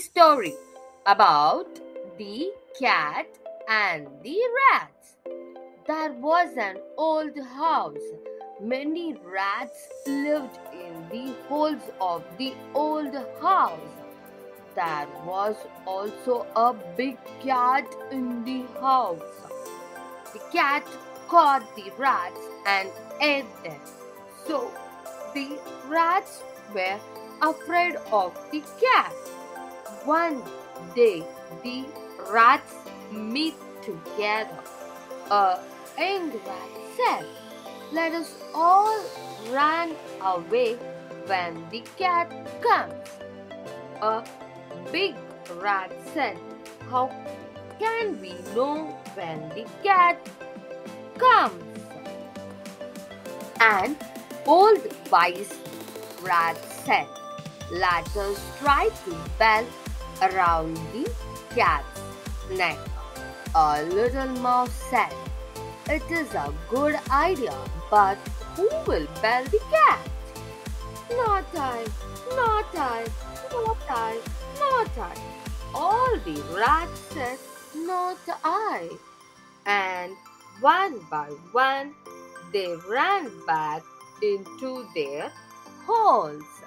story about the cat and the rats. There was an old house. Many rats lived in the holes of the old house. There was also a big cat in the house. The cat caught the rats and ate them. So the rats were afraid of the cat. One day the rats meet together. A young rat said, "Let us all run away when the cat comes." A big rat said, "How can we know when the cat comes?" An old wise rat said, "Let us try to bell around the cat's neck." A little mouse said, "It is a good idea, but who will bell the cat?" "Not I, not I, not I, not I." All the rats said, "Not I." And one by one, they ran back into their holes.